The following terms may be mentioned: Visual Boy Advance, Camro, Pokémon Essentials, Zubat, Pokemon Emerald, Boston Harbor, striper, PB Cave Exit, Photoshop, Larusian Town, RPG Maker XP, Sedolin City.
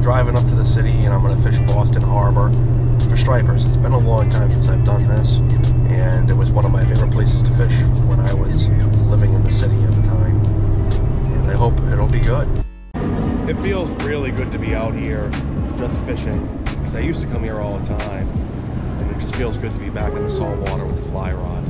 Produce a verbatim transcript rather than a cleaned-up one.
I'm driving up to the city and I'm gonna fish Boston Harbor for stripers. It's been a long time since I've done this, and it was one of my favorite places to fish when I was living in the city at the time, and I hope it'll be good. It feels really good to be out here just fishing, because I used to come here all the time, and it just feels good to be back in the salt water with the fly rod.